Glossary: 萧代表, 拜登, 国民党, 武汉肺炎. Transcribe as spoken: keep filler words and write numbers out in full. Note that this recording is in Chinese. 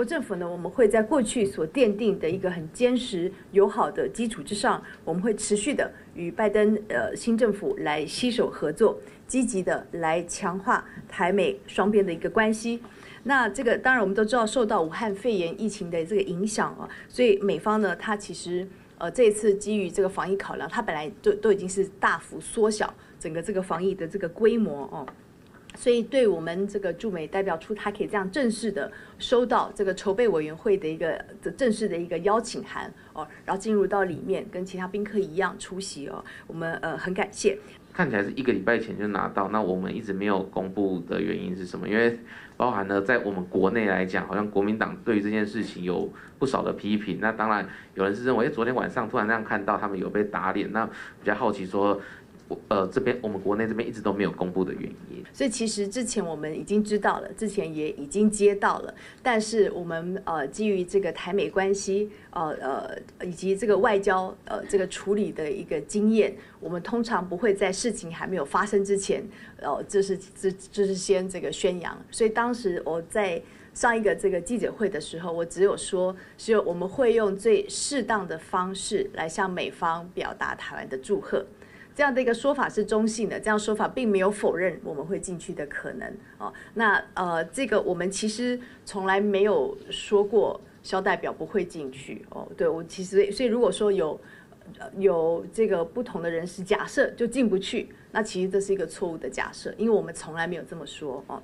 国政府呢，我们会在过去所奠定的一个很坚实友好的基础之上，我们会持续的与拜登呃新政府来携手合作，积极的来强化台美双边的一个关系。那这个当然我们都知道，受到武汉肺炎疫情的这个影响啊，所以美方呢，它其实呃这一次基于这个防疫考量，它本来都都已经是大幅缩小整个这个防疫的这个规模哦。所以，对我们这个驻美代表处，他可以这样正式的收到这个筹备委员会的一个正式的一个邀请函哦，然后进入到里面，跟其他宾客一样出席哦。我们呃很感谢。看起来是一个礼拜前就拿到，那我们一直没有公布的原因是什么？因为包含呢，在我们国内来讲，好像国民党对于这件事情有不少的批评。那当然，有人是认为，哎，昨天晚上突然那样看到他们有被打脸，那比较好奇说。呃，这边我们国内这边一直都没有公布的原因，所以其实之前我们已经知道了，之前也已经接到了，但是我们呃基于这个台美关系，呃呃以及这个外交呃这个处理的一个经验，我们通常不会在事情还没有发生之前，呃这是这这是先这个宣扬，所以当时我在上一个这个记者会的时候，我只有说，只有我们会用最适当的方式来向美方表达台湾的祝贺。这样的一个说法是中性的，这样说法并没有否认我们会进去的可能哦。那呃，这个我们其实从来没有说过萧代表不会进去哦。对我其实，所以如果说有有这个不同的人士假设就进不去，那其实这是一个错误的假设，因为我们从来没有这么说哦。